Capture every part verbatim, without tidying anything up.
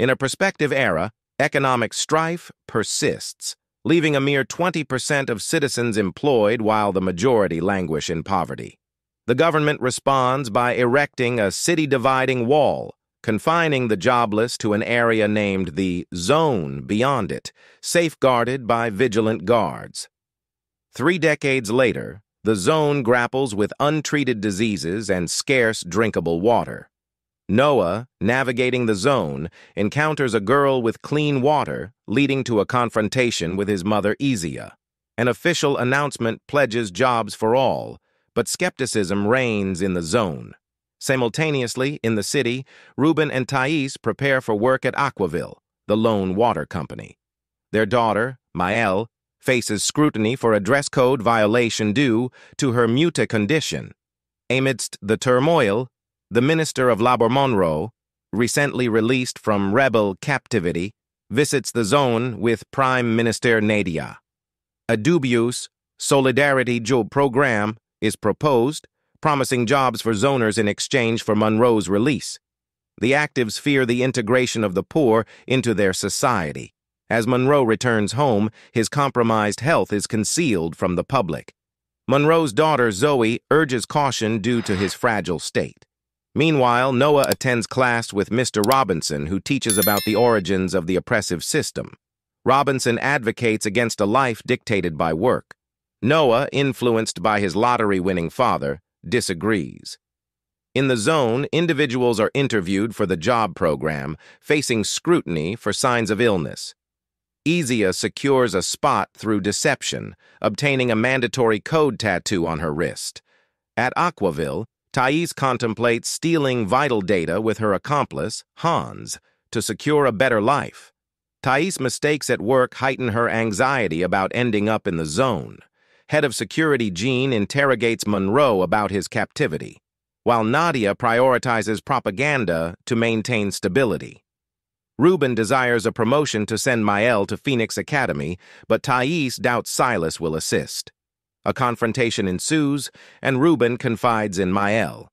In a prospective era, economic strife persists, leaving a mere twenty percent of citizens employed while the majority languish in poverty. The government responds by erecting a city-dividing wall, confining the jobless to an area named the Zone beyond it, safeguarded by vigilant guards. Three decades later, the Zone grapples with untreated diseases and scarce drinkable water. Noah, navigating the Zone, encounters a girl with clean water, leading to a confrontation with his mother Izia. An official announcement pledges jobs for all, but skepticism reigns in the Zone. Simultaneously, in the city, Ruben and Thais prepare for work at Aquaville, the lone water company. Their daughter, Mael, faces scrutiny for a dress code violation due to her muta condition. Amidst the turmoil, the Minister of Labor Monroe, recently released from rebel captivity, visits the Zone with Prime Minister Nadia. A dubious solidarity job program is proposed, promising jobs for zoners in exchange for Monroe's release. The Actives fear the integration of the poor into their society. As Monroe returns home, his compromised health is concealed from the public. Monroe's daughter, Zoe, urges caution due to his fragile state. Meanwhile, Noah attends class with Mister Robinson, who teaches about the origins of the oppressive system. Robinson advocates against a life dictated by work. Noah, influenced by his lottery-winning father, disagrees. In the Zone, individuals are interviewed for the job program, facing scrutiny for signs of illness. Izia secures a spot through deception, obtaining a mandatory code tattoo on her wrist. At Aquaville, Thais contemplates stealing vital data with her accomplice, Hans, to secure a better life. Thais' mistakes at work heighten her anxiety about ending up in the Zone. Head of Security Jean interrogates Monroe about his captivity, while Nadia prioritizes propaganda to maintain stability. Ruben desires a promotion to send Mael to Phoenix Academy, but Thais doubts Silas will assist. A confrontation ensues, and Ruben confides in Mael.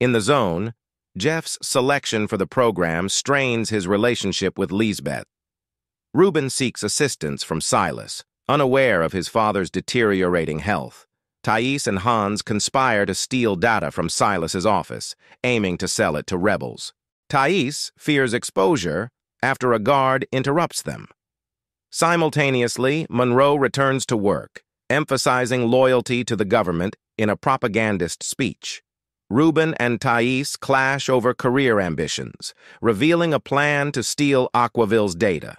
In the Zone, Jeff's selection for the program strains his relationship with Lisbeth. Ruben seeks assistance from Silas, unaware of his father's deteriorating health. Thais and Hans conspire to steal data from Silas's office, aiming to sell it to rebels. Thais fears exposure after a guard interrupts them. Simultaneously, Monroe returns to work, emphasizing loyalty to the government in a propagandist speech. Ruben and Thais clash over career ambitions, revealing a plan to steal Aquaville's data.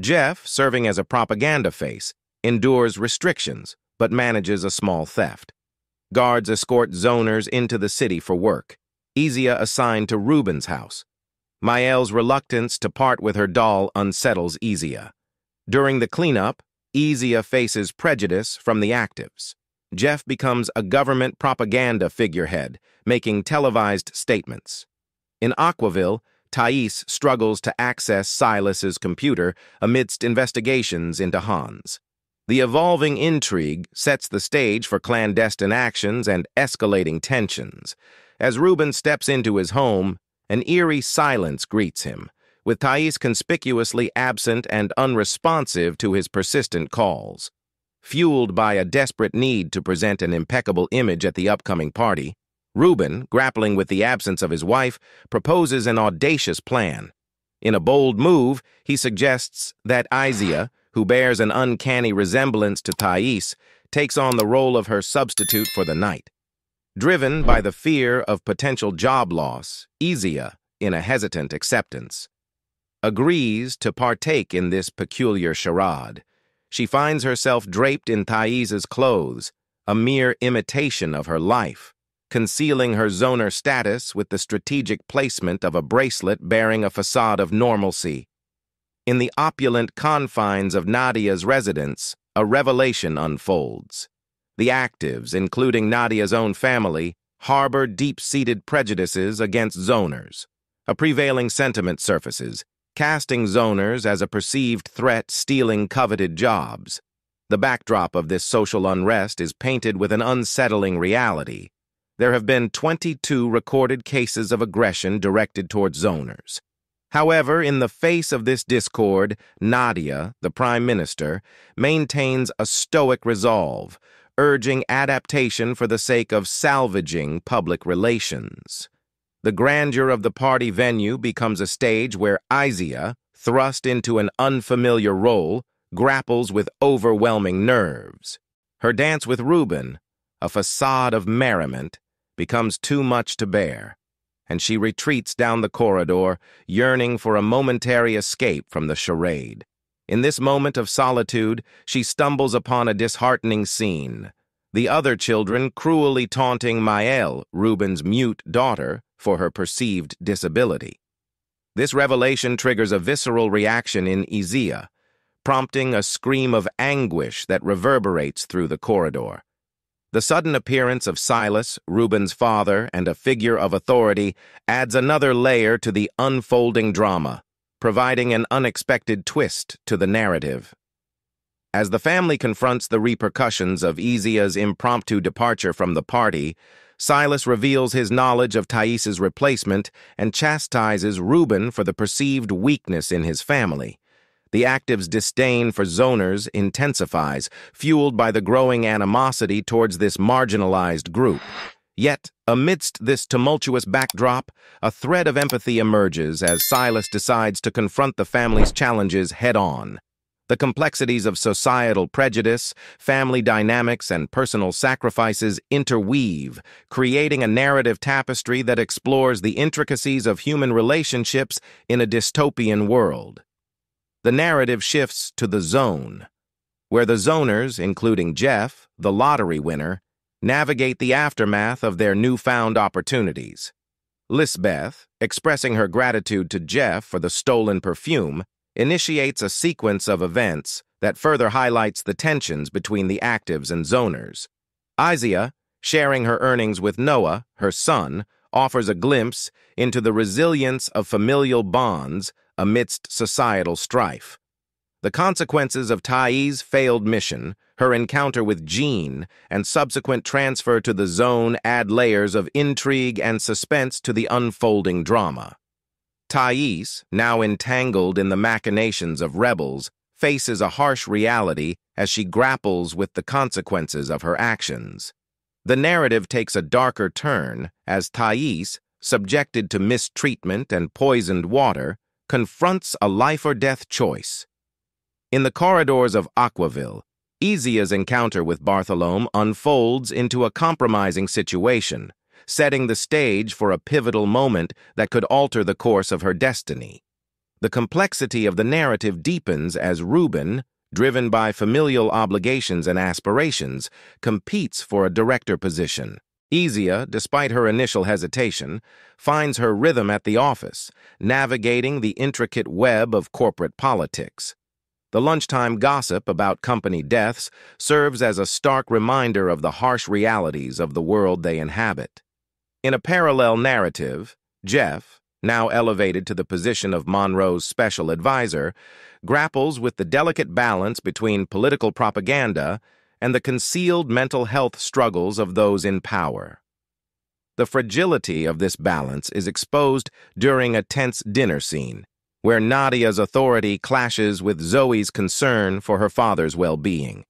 Jeff, serving as a propaganda face, endures restrictions but manages a small theft. Guards escort zoners into the city for work, Izia assigned to Ruben's house. Mael's reluctance to part with her doll unsettles Izia. During the cleanup, Izia faces prejudice from the Actives. Jeff becomes a government propaganda figurehead, making televised statements. In Aquaville, Thais struggles to access Silas's computer amidst investigations into Hans. The evolving intrigue sets the stage for clandestine actions and escalating tensions. As Ruben steps into his home, an eerie silence greets him, with Thais conspicuously absent and unresponsive to his persistent calls. Fueled by a desperate need to present an impeccable image at the upcoming party, Ruben, grappling with the absence of his wife, proposes an audacious plan. In a bold move, he suggests that Izia, who bears an uncanny resemblance to Thais, takes on the role of her substitute for the night. Driven by the fear of potential job loss, Izia, in a hesitant acceptance, agrees to partake in this peculiar charade. She finds herself draped in Thais's clothes, a mere imitation of her life, concealing her zoner status with the strategic placement of a bracelet bearing a facade of normalcy. In the opulent confines of Nadia's residence, a revelation unfolds. The Actives, including Nadia's own family, harbor deep-seated prejudices against zoners. A prevailing sentiment surfaces, casting zoners as a perceived threat stealing coveted jobs. The backdrop of this social unrest is painted with an unsettling reality. There have been twenty-two recorded cases of aggression directed towards zoners. However, in the face of this discord, Nadia, the Prime Minister, maintains a stoic resolve, urging adaptation for the sake of salvaging public relations. The grandeur of the party venue becomes a stage where Izia, thrust into an unfamiliar role, grapples with overwhelming nerves. Her dance with Ruben, a facade of merriment, becomes too much to bear, and she retreats down the corridor, yearning for a momentary escape from the charade. In this moment of solitude, she stumbles upon a disheartening scene. The other children cruelly taunting Mael, Ruben's mute daughter, for her perceived disability. This revelation triggers a visceral reaction in Izia, prompting a scream of anguish that reverberates through the corridor. The sudden appearance of Silas, Ruben's father, and a figure of authority adds another layer to the unfolding drama, providing an unexpected twist to the narrative. As the family confronts the repercussions of Izia's impromptu departure from the party, Silas reveals his knowledge of Thais's replacement and chastises Ruben for the perceived weakness in his family. The Actives' disdain for Zoners intensifies, fueled by the growing animosity towards this marginalized group. Yet, amidst this tumultuous backdrop, a thread of empathy emerges as Silas decides to confront the family's challenges head-on. The complexities of societal prejudice, family dynamics, and personal sacrifices interweave, creating a narrative tapestry that explores the intricacies of human relationships in a dystopian world. The narrative shifts to the zone, where the zoners, including Jeff, the lottery winner, navigate the aftermath of their newfound opportunities. Lisbeth, expressing her gratitude to Jeff for the stolen perfume, initiates a sequence of events that further highlights the tensions between the Actives and zoners. Izia, sharing her earnings with Noah, her son, offers a glimpse into the resilience of familial bonds amidst societal strife. The consequences of Thais' failed mission, her encounter with Jean, and subsequent transfer to the zone add layers of intrigue and suspense to the unfolding drama. Thais, now entangled in the machinations of rebels, faces a harsh reality as she grapples with the consequences of her actions. The narrative takes a darker turn as Thais, subjected to mistreatment and poisoned water, confronts a life-or-death choice. In the corridors of Aquaville, Izia's encounter with Bartholome unfolds into a compromising situation, setting the stage for a pivotal moment that could alter the course of her destiny. The complexity of the narrative deepens as Ruben, driven by familial obligations and aspirations, competes for a director position. Izia, despite her initial hesitation, finds her rhythm at the office, navigating the intricate web of corporate politics. The lunchtime gossip about company deaths serves as a stark reminder of the harsh realities of the world they inhabit. In a parallel narrative, Jeff, now elevated to the position of Monroe's special advisor, grapples with the delicate balance between political propaganda and the concealed mental health struggles of those in power. The fragility of this balance is exposed during a tense dinner scene, where Nadia's authority clashes with Zoe's concern for her father's well-being.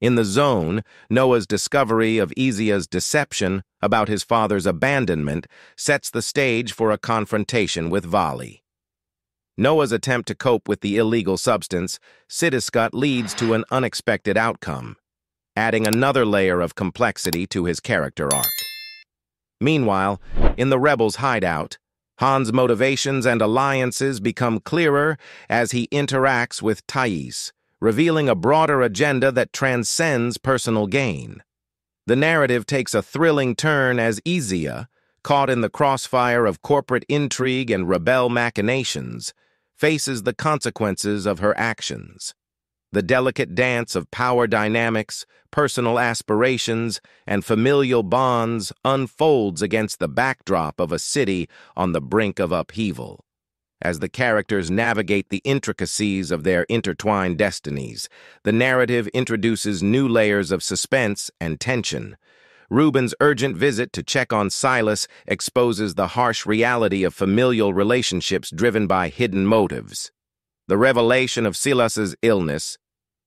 In the zone, Noah's discovery of Izia's deception about his father's abandonment sets the stage for a confrontation with Vali. Noah's attempt to cope with the illegal substance, Sidiskut, leads to an unexpected outcome, adding another layer of complexity to his character arc. Meanwhile, in the rebels' hideout, Han's motivations and alliances become clearer as he interacts with Thais, revealing a broader agenda that transcends personal gain. The narrative takes a thrilling turn as Izia, caught in the crossfire of corporate intrigue and rebel machinations, faces the consequences of her actions. The delicate dance of power dynamics, personal aspirations, and familial bonds unfolds against the backdrop of a city on the brink of upheaval. As the characters navigate the intricacies of their intertwined destinies, the narrative introduces new layers of suspense and tension, Ruben's urgent visit to check on Silas exposes the harsh reality of familial relationships driven by hidden motives. The revelation of Silas's illness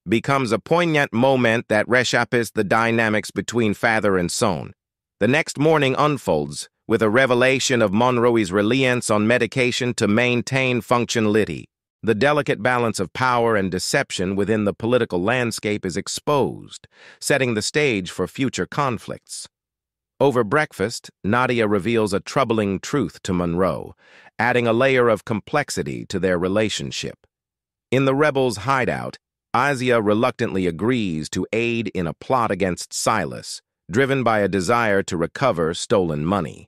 becomes a poignant moment that reshapes the dynamics between father and son. The next morning unfolds with a revelation of Monroe's reliance on medication to maintain functionality. The delicate balance of power and deception within the political landscape is exposed, setting the stage for future conflicts. Over breakfast, Nadia reveals a troubling truth to Monroe, adding a layer of complexity to their relationship. In the rebels' hideout, Izia reluctantly agrees to aid in a plot against Silas, driven by a desire to recover stolen money.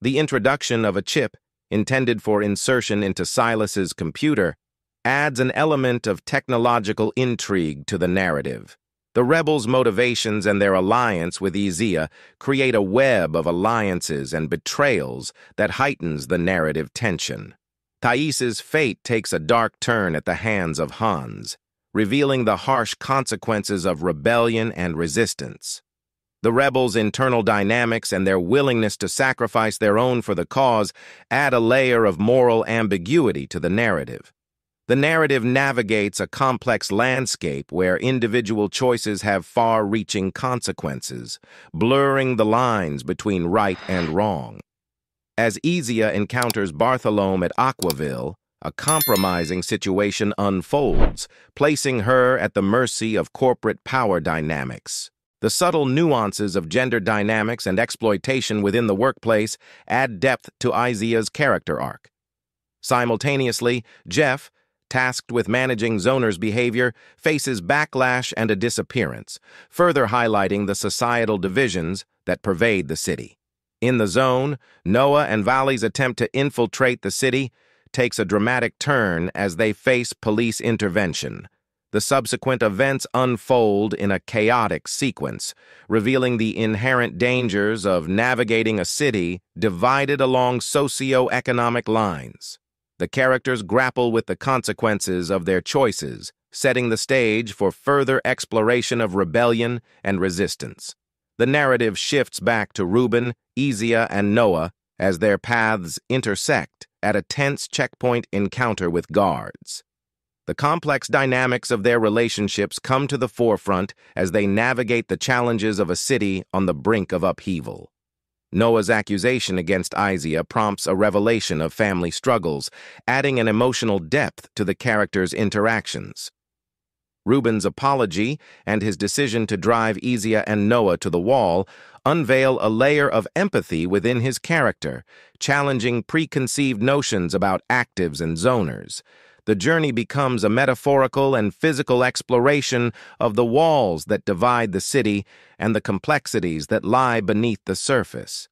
The introduction of a chip, intended for insertion into Silas's computer, adds an element of technological intrigue to the narrative. The rebels' motivations and their alliance with Izia create a web of alliances and betrayals that heightens the narrative tension. Thais's fate takes a dark turn at the hands of Hans, revealing the harsh consequences of rebellion and resistance. The rebels' internal dynamics and their willingness to sacrifice their own for the cause add a layer of moral ambiguity to the narrative. The narrative navigates a complex landscape where individual choices have far-reaching consequences, blurring the lines between right and wrong. As Izia encounters Bartholomew at Aquaville, a compromising situation unfolds, placing her at the mercy of corporate power dynamics. The subtle nuances of gender dynamics and exploitation within the workplace add depth to Izia's character arc. Simultaneously, Jeff, tasked with managing Zoners' behavior, faces backlash and a disappearance, further highlighting the societal divisions that pervade the city. In the zone, Noah and Valley's attempt to infiltrate the city takes a dramatic turn as they face police intervention. The subsequent events unfold in a chaotic sequence, revealing the inherent dangers of navigating a city divided along socio-economic lines. The characters grapple with the consequences of their choices, setting the stage for further exploration of rebellion and resistance. The narrative shifts back to Ruben, Izia, and Noah as their paths intersect at a tense checkpoint encounter with guards. The complex dynamics of their relationships come to the forefront as they navigate the challenges of a city on the brink of upheaval. Noah's accusation against Izia prompts a revelation of family struggles, adding an emotional depth to the characters' interactions. Ruben's apology and his decision to drive Izia and Noah to the wall unveil a layer of empathy within his character, challenging preconceived notions about actives and zoners. The journey becomes a metaphorical and physical exploration of the walls that divide the city and the complexities that lie beneath the surface.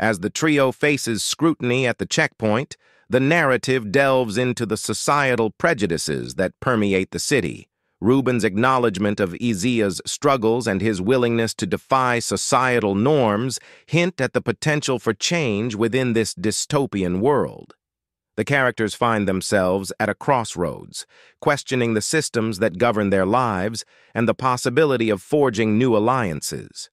As the trio faces scrutiny at the checkpoint, the narrative delves into the societal prejudices that permeate the city. Ruben's acknowledgement of Izia's struggles and his willingness to defy societal norms hint at the potential for change within this dystopian world. The characters find themselves at a crossroads, questioning the systems that govern their lives and the possibility of forging new alliances.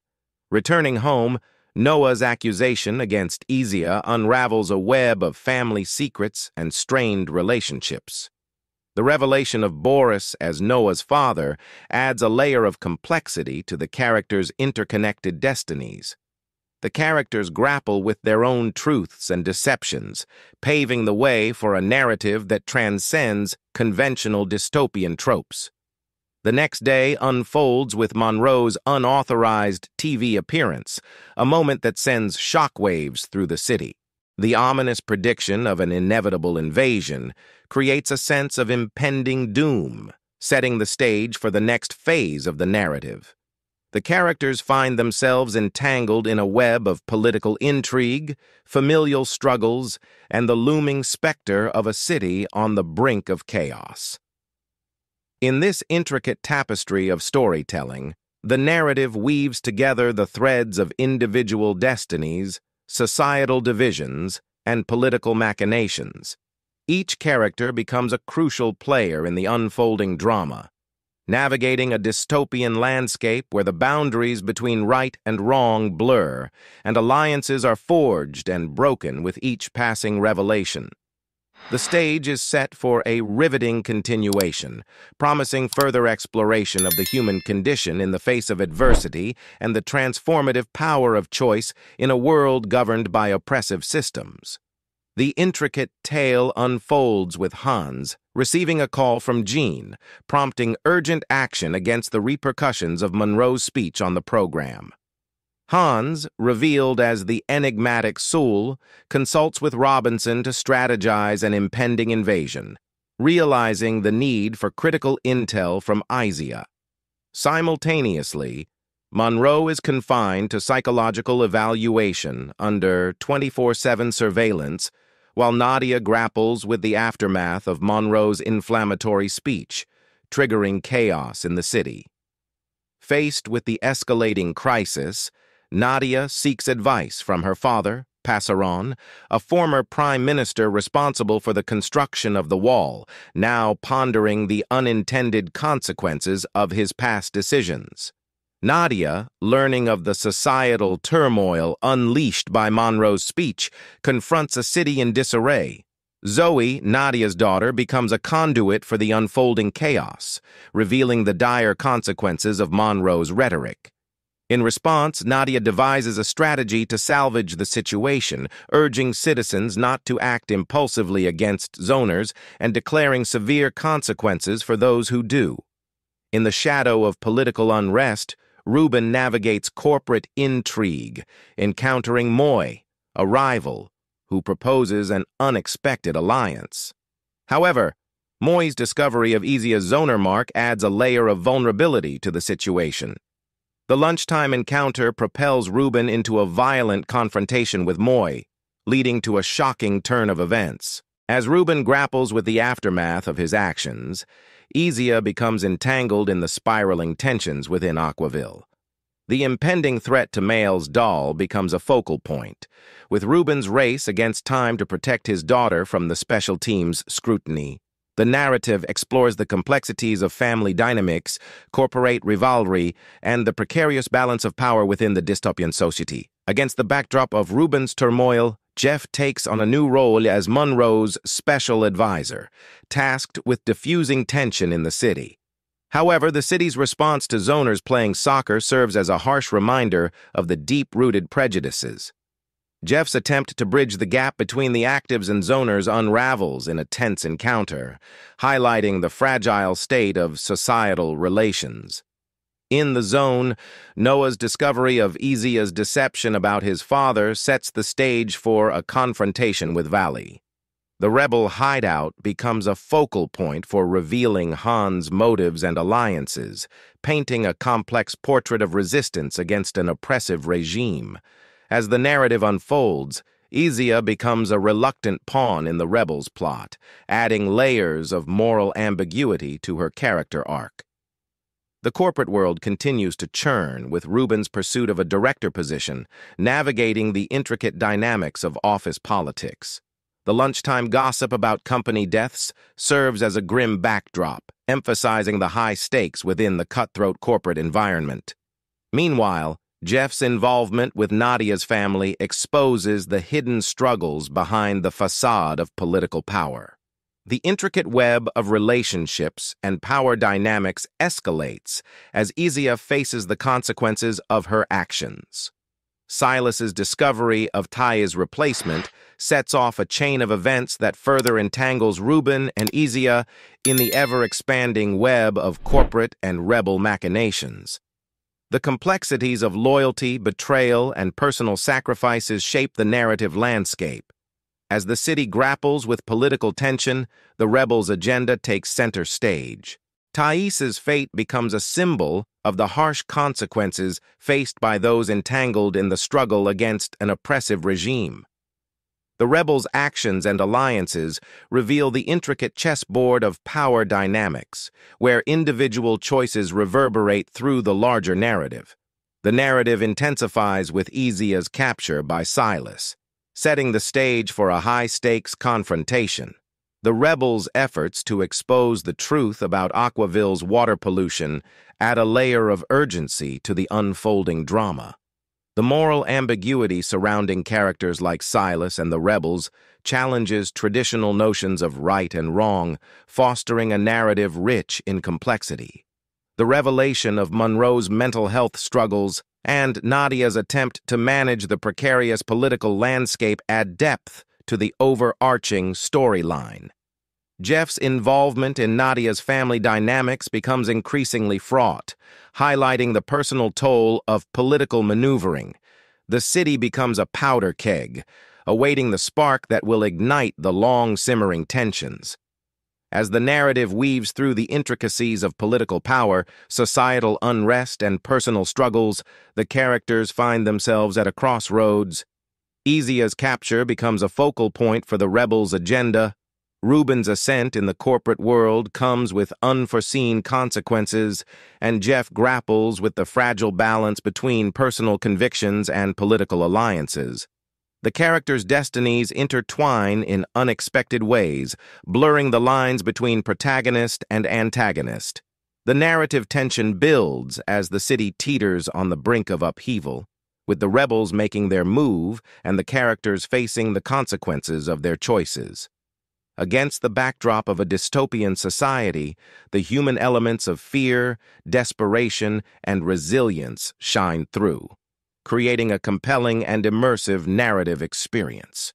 Returning home, Noah's accusation against Izia unravels a web of family secrets and strained relationships. The revelation of Boris as Noah's father adds a layer of complexity to the characters' interconnected destinies. The characters grapple with their own truths and deceptions, paving the way for a narrative that transcends conventional dystopian tropes. The next day unfolds with Monroe's unauthorized T V appearance, a moment that sends shockwaves through the city. The ominous prediction of an inevitable invasion creates a sense of impending doom, setting the stage for the next phase of the narrative. The characters find themselves entangled in a web of political intrigue, familial struggles, and the looming specter of a city on the brink of chaos. In this intricate tapestry of storytelling, the narrative weaves together the threads of individual destinies, societal divisions, and political machinations. Each character becomes a crucial player in the unfolding drama, navigating a dystopian landscape where the boundaries between right and wrong blur, and alliances are forged and broken with each passing revelation. The stage is set for a riveting continuation, promising further exploration of the human condition in the face of adversity and the transformative power of choice in a world governed by oppressive systems. The intricate tale unfolds with Hans receiving a call from Jean, prompting urgent action against the repercussions of Monroe's speech on the program. Hans, revealed as the enigmatic Sewell, consults with Robinson to strategize an impending invasion, realizing the need for critical intel from Izia. Simultaneously, Monroe is confined to psychological evaluation under twenty-four seven surveillance, while Nadia grapples with the aftermath of Monroe's inflammatory speech, triggering chaos in the city. Faced with the escalating crisis, Nadia seeks advice from her father, Passeron, a former prime minister responsible for the construction of the wall, now pondering the unintended consequences of his past decisions. Nadia, learning of the societal turmoil unleashed by Monroe's speech, confronts a city in disarray. Zoe, Nadia's daughter, becomes a conduit for the unfolding chaos, revealing the dire consequences of Monroe's rhetoric. In response, Nadia devises a strategy to salvage the situation, urging citizens not to act impulsively against zoners and declaring severe consequences for those who do. In the shadow of political unrest, Ruben navigates corporate intrigue, encountering Moy, a rival, who proposes an unexpected alliance. However, Moy's discovery of Izia's zoner mark adds a layer of vulnerability to the situation. The lunchtime encounter propels Ruben into a violent confrontation with Moy, leading to a shocking turn of events. As Ruben grapples with the aftermath of his actions, Izia becomes entangled in the spiraling tensions within Aquaville. The impending threat to Male's doll becomes a focal point, with Ruben's race against time to protect his daughter from the special team's scrutiny. The narrative explores the complexities of family dynamics, corporate rivalry, and the precarious balance of power within the dystopian society. Against the backdrop of Ruben's turmoil, Jeff takes on a new role as Monroe's special advisor, tasked with diffusing tension in the city. However, the city's response to zoners playing soccer serves as a harsh reminder of the deep-rooted prejudices. Jeff's attempt to bridge the gap between the actives and zoners unravels in a tense encounter, highlighting the fragile state of societal relations. In the zone, Noah's discovery of Izia's deception about his father sets the stage for a confrontation with Valley. The rebel hideout becomes a focal point for revealing Han's motives and alliances, painting a complex portrait of resistance against an oppressive regime. As the narrative unfolds, Izia becomes a reluctant pawn in the rebels' plot, adding layers of moral ambiguity to her character arc. The corporate world continues to churn with Ruben's pursuit of a director position, navigating the intricate dynamics of office politics. The lunchtime gossip about company deaths serves as a grim backdrop, emphasizing the high stakes within the cutthroat corporate environment. Meanwhile, Jeff's involvement with Nadia's family exposes the hidden struggles behind the facade of political power. The intricate web of relationships and power dynamics escalates as Izia faces the consequences of her actions. Silas's discovery of Thais' replacement sets off a chain of events that further entangles Ruben and Izia in the ever-expanding web of corporate and rebel machinations. The complexities of loyalty, betrayal, and personal sacrifices shape the narrative landscape. As the city grapples with political tension, the rebels' agenda takes center stage. Thais's fate becomes a symbol of the harsh consequences faced by those entangled in the struggle against an oppressive regime. The rebels' actions and alliances reveal the intricate chessboard of power dynamics, where individual choices reverberate through the larger narrative. The narrative intensifies with Izia's capture by Silas, setting the stage for a high-stakes confrontation. The rebels' efforts to expose the truth about Aquaville's water pollution add a layer of urgency to the unfolding drama. The moral ambiguity surrounding characters like Silas and the rebels challenges traditional notions of right and wrong, fostering a narrative rich in complexity. The revelation of Monroe's mental health struggles and Nadia's attempt to manage the precarious political landscape add depth to the overarching storyline. Jeff's involvement in Nadia's family dynamics becomes increasingly fraught, highlighting the personal toll of political maneuvering. The city becomes a powder keg, awaiting the spark that will ignite the long simmering tensions. As the narrative weaves through the intricacies of political power, societal unrest, and personal struggles, the characters find themselves at a crossroads. Izia's capture becomes a focal point for the rebels' agenda. Ruben's ascent in the corporate world comes with unforeseen consequences, and Jeff grapples with the fragile balance between personal convictions and political alliances. The characters' destinies intertwine in unexpected ways, blurring the lines between protagonist and antagonist. The narrative tension builds as the city teeters on the brink of upheaval, with the rebels making their move and the characters facing the consequences of their choices. Against the backdrop of a dystopian society, the human elements of fear, desperation, and resilience shine through, creating a compelling and immersive narrative experience.